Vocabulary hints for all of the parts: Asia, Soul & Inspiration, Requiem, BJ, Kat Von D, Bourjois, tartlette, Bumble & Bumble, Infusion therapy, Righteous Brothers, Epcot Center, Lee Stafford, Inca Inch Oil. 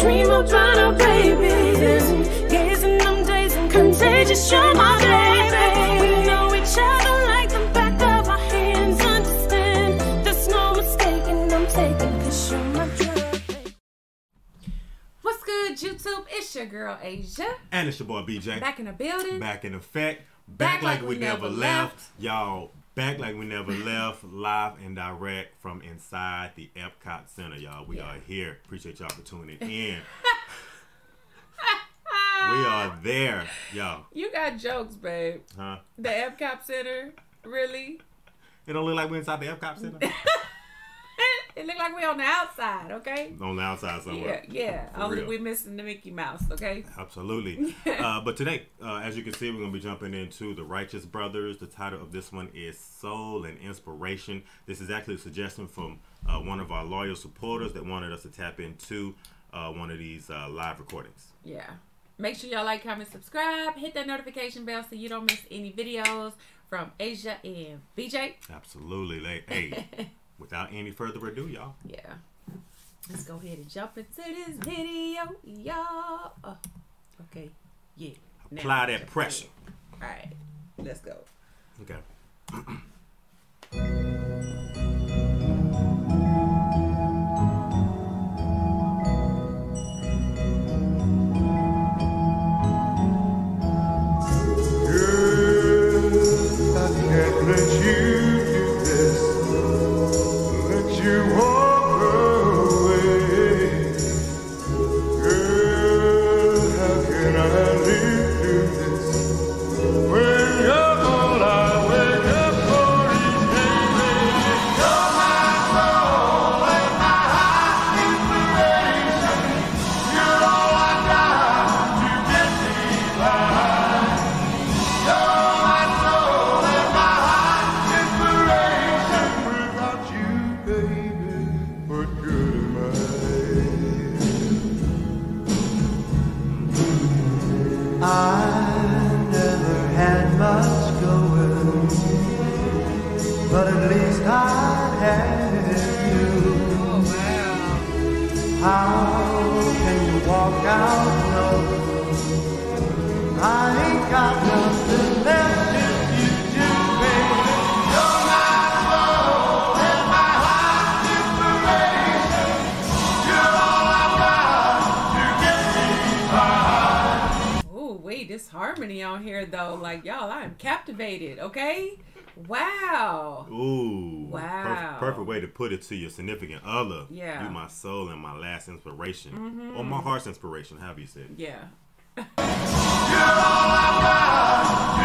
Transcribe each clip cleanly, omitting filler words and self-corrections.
dream about our babies, gazing them days in contagious. You're my baby. We know each other like the back of our hands. Understand, there's no mistaking. I'm taking this, you're my drug. What's good, YouTube? It's your girl Asia, and it's your boy BJ. Back in the building, back in effect, back like we never left, y'all. Back like we never left, live and direct from inside the Epcot Center, y'all. We are here. Appreciate y'all for tuning in. We are there, y'all. You got jokes, babe. Huh? The Epcot Center, really? It don't look like we're inside the Epcot Center. It look like we're on the outside, okay? On the outside somewhere. Yeah, yeah. Only we're missing the Mickey Mouse, okay? Absolutely. But today, as you can see, we're going to be jumping into the Righteous Brothers. The title of this one is Soul and Inspiration. This is actually a suggestion from one of our loyal supporters that wanted us to tap into one of these live recordings. Yeah. Make sure y'all like, comment, subscribe. Hit that notification bell so you don't miss any videos from Asia and BJ. Absolutely. Like, hey. Without any further ado, y'all. Yeah. Let's go ahead and jump into this video, y'all. Oh, okay. Yeah. Apply that pressure. All right. Let's go. Okay. Harmony on here though, like y'all, I am captivated. Okay, wow. Ooh, wow. Perfect way to put it to your significant other. Yeah, you my soul and my last inspiration, or my heart's inspiration. How you said? Yeah. You're all I got.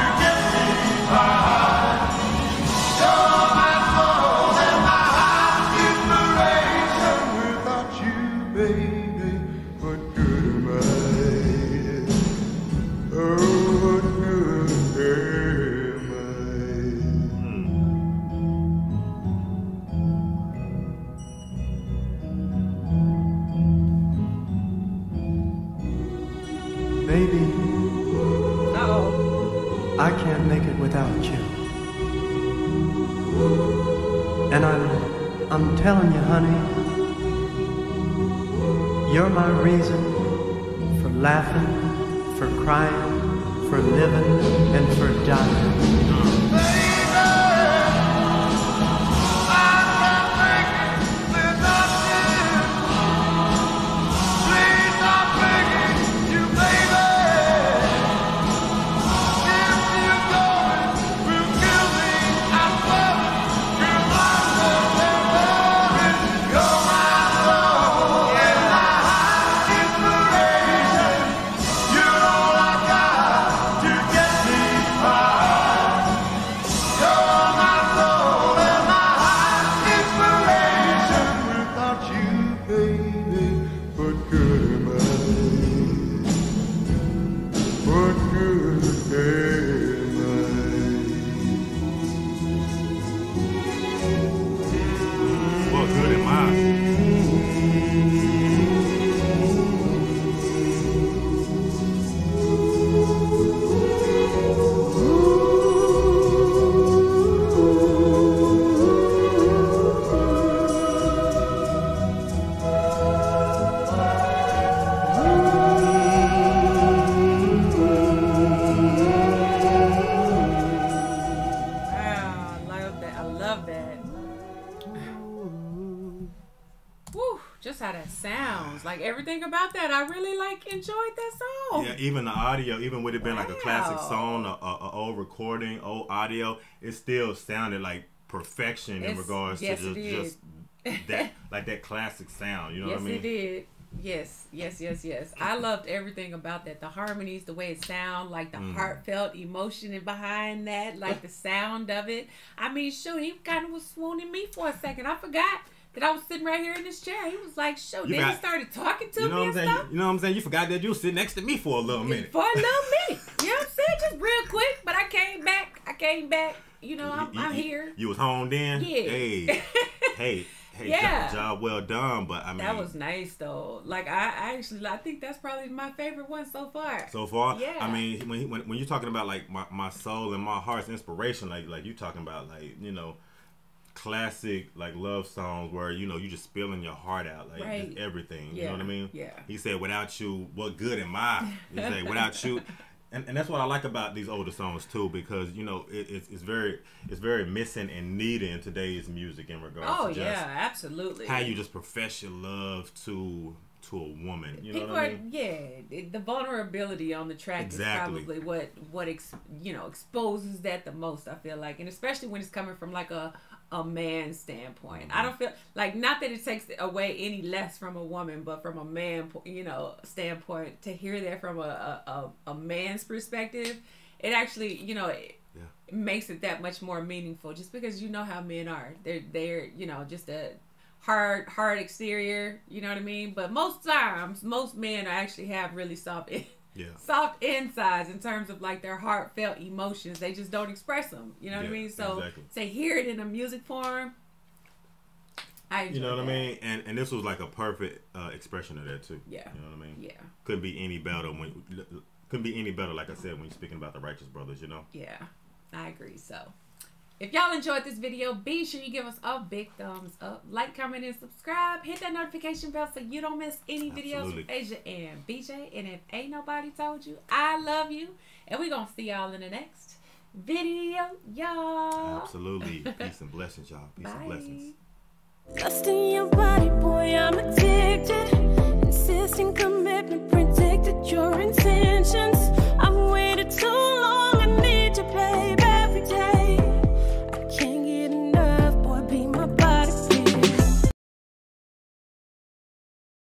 I can't make it without you. And I'm telling you, honey, you're my reason for laughing, for crying, for living, and for dying. Just how that sounds. Like everything about that, I really like enjoyed that song. Yeah, even the audio, even with it being like a classic song, a old recording, old audio, it still sounded like perfection in regards to just that, like that classic sound. You know what I mean? Yes, it did. Yes, yes, yes, yes. I loved everything about that. The harmonies, the way it sound, like the heartfelt emotion behind that, like the sound of it. I mean, shoot, he kind of was swooning me for a second. I forgot that I was sitting right here in this chair. He was like, shoot, then he started talking to me and stuff. You know what I'm saying? You forgot that you were sitting next to me for a little minute. For a little minute. You know what I'm saying? Just real quick, but I came back. I came back. You know, I'm here. You was honed in? Yeah. Hey. Hey. Hey, yeah. Job well done, but I mean that was nice though. Like I think that's probably my favorite one so far. So far, yeah. I mean, when you're talking about like my soul and my heart's inspiration, like you talking about like classic love songs where you just spilling your heart out, like just everything. Yeah. You know what I mean? Yeah. He said, "Without you, what good am I?" He said, "Without you." And that's what I like about these older songs too, because it's very missing and needed in today's music in regards to absolutely how you just profess your love to a woman. You know what I mean? Yeah, the vulnerability on the track is probably what exposes that the most, I feel like, and especially when it's coming from like a man's standpoint. I don't feel like, not that it takes away any less from a woman, but from a man, standpoint, to hear that from a man's perspective, it actually, it makes it that much more meaningful. Just because how men are, they're just a hard exterior, you know what I mean. But most times, most men actually have really soft. Soft insides in terms of like their heartfelt emotions. They just don't express them. You know what I mean? So to hear it in a music form, you know what I mean? And this was like a perfect expression of that too. Yeah. You know what I mean? Yeah. Couldn't be any better like I said, when you're speaking about the Righteous Brothers, Yeah. I agree. So if y'all enjoyed this video, be sure you give us a big thumbs up, like, comment, and subscribe. Hit that notification bell so you don't miss any videos from Asia and BJ. And if ain't nobody told you, I love you. And we're going to see y'all in the next video, y'all. Absolutely. Peace and blessings, y'all. Peace and blessings.